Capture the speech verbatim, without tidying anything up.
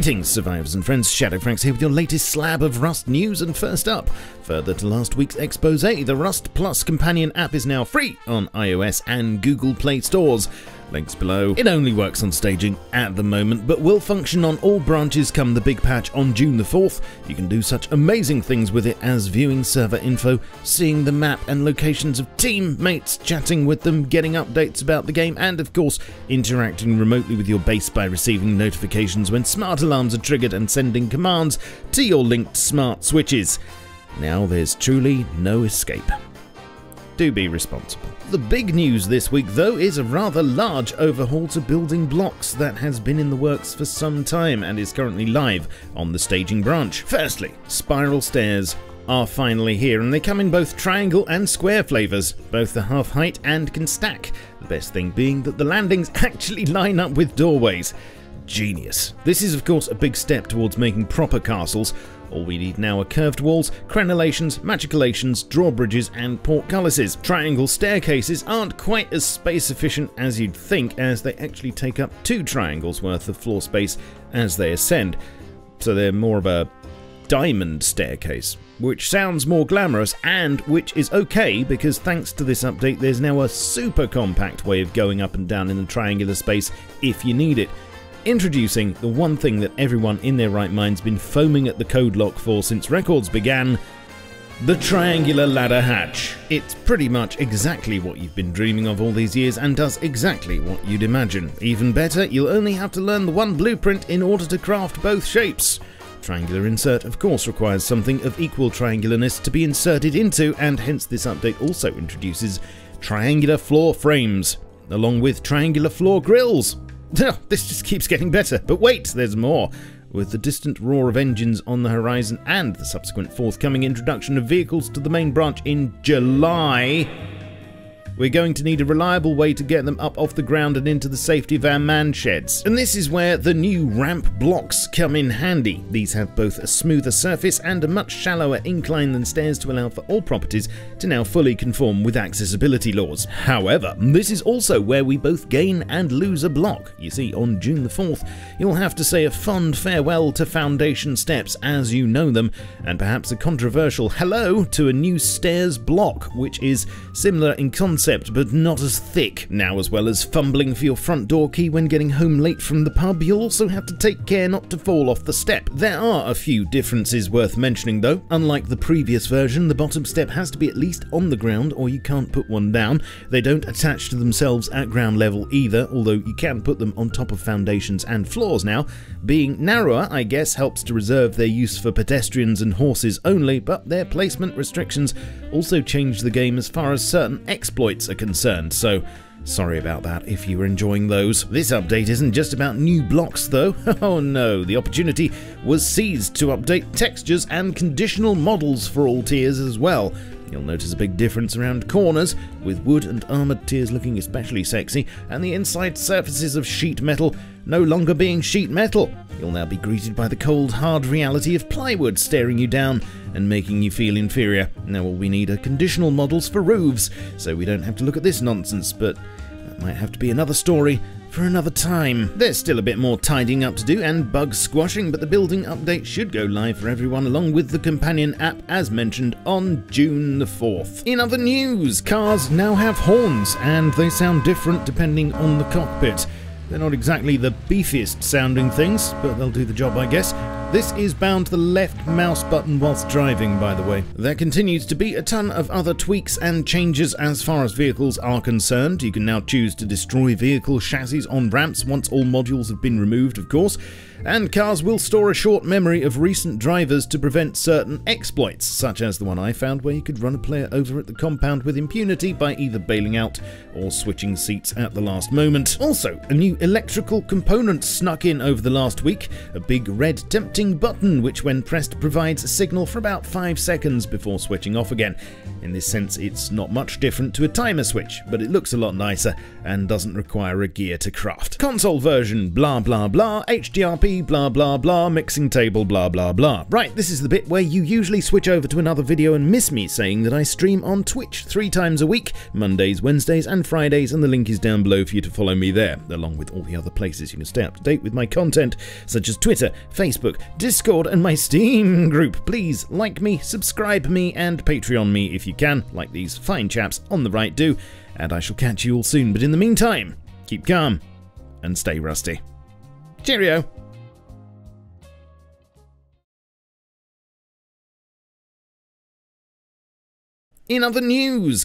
Greetings, survivors and friends, Shadowfrax here with your latest slab of Rust news, and first up, further to last week's expose, the Rust Plus companion app is now free on iOS and Google Play stores. Links below. It only works on staging at the moment, but will function on all branches come the big patch on June the fourth. You can do such amazing things with it as viewing server info, seeing the map and locations of teammates, chatting with them, getting updates about the game, and of course, interacting remotely with your base by receiving notifications when smart alarms are triggered and sending commands to your linked smart switches. Now there's truly no escape. Do be responsible. The big news this week, though, is a rather large overhaul to building blocks that has been in the works for some time and is currently live on the staging branch. Firstly, spiral stairs are finally here, and they come in both triangle and square flavors, both the half height and can stack, the best thing being that the landings actually line up with doorways. Genius. This is of course a big step towards making proper castles. All we need now are curved walls, crenellations, machicolations, drawbridges and portcullises. Triangle staircases aren't quite as space efficient as you'd think, as they actually take up two triangles worth of floor space as they ascend, so they're more of a diamond staircase, which sounds more glamorous and which is okay because thanks to this update there's now a super compact way of going up and down in a triangular space if you need it. Introducing the one thing that everyone in their right mind's been foaming at the code lock for since records began, the triangular ladder hatch. It's pretty much exactly what you've been dreaming of all these years and does exactly what you'd imagine. Even better, you'll only have to learn the one blueprint in order to craft both shapes. Triangular insert of course requires something of equal triangularness to be inserted into, and hence this update also introduces triangular floor frames, along with triangular floor grills. This just keeps getting better, but wait, there's more. With the distant roar of engines on the horizon and the subsequent forthcoming introduction of vehicles to the main branch in July, we're going to need a reliable way to get them up off the ground and into the safety of our man sheds. And this is where the new ramp blocks come in handy. These have both a smoother surface and a much shallower incline than stairs to allow for all properties to now fully conform with accessibility laws. However, this is also where we both gain and lose a block. You see, on June the fourth, you'll have to say a fond farewell to foundation steps as you know them, and perhaps a controversial hello to a new stairs block, which is similar in concept but not as thick. Now, as well as fumbling for your front door key when getting home late from the pub, you'll also have to take care not to fall off the step. There are a few differences worth mentioning though. Unlike the previous version, the bottom step has to be at least on the ground or you can't put one down. They don't attach to themselves at ground level either, although you can put them on top of foundations and floors now. Being narrower, I guess, helps to reserve their use for pedestrians and horses only, but their placement restrictions also change the game as far as certain exploits are concerned, so sorry about that if you were enjoying those. This update isn't just about new blocks though. Oh no, the opportunity was seized to update textures and conditional models for all tiers as well. You'll notice a big difference around corners, with wood and armoured tiers looking especially sexy, and the inside surfaces of sheet metal no longer being sheet metal. You'll now be greeted by the cold, hard reality of plywood staring you down and making you feel inferior. Now all we need are conditional models for roofs, so we don't have to look at this nonsense, but that might have to be another story for another time. There's still a bit more tidying up to do and bug squashing, but the building update should go live for everyone along with the companion app as mentioned on June the fourth. In other news, cars now have horns and they sound different depending on the cockpit. They're not exactly the beefiest sounding things, but they'll do the job, I guess. This is bound to the left mouse button whilst driving, by the way. There continues to be a ton of other tweaks and changes as far as vehicles are concerned. You can now choose to destroy vehicle chassis on ramps once all modules have been removed, of course. And cars will store a short memory of recent drivers to prevent certain exploits, such as the one I found where you could run a player over at the compound with impunity by either bailing out or switching seats at the last moment. Also, a new electrical component snuck in over the last week, a big red tempting floating button, which when pressed provides a signal for about five seconds before switching off again. In this sense, it's not much different to a timer switch, but it looks a lot nicer and doesn't require a gear to craft. Console version, blah blah blah, H D R P, blah blah blah, mixing table, blah blah blah. Right, this is the bit where you usually switch over to another video and miss me saying that I stream on Twitch three times a week, Mondays, Wednesdays and Fridays, and the link is down below for you to follow me there, along with all the other places you can stay up to date with my content, such as Twitter, Facebook, Discord and my Steam group. Please like me, subscribe me and Patreon me if you can, like these fine chaps on the right do, and I shall catch you all soon. But in the meantime, keep calm and stay rusty. Cheerio! In other news,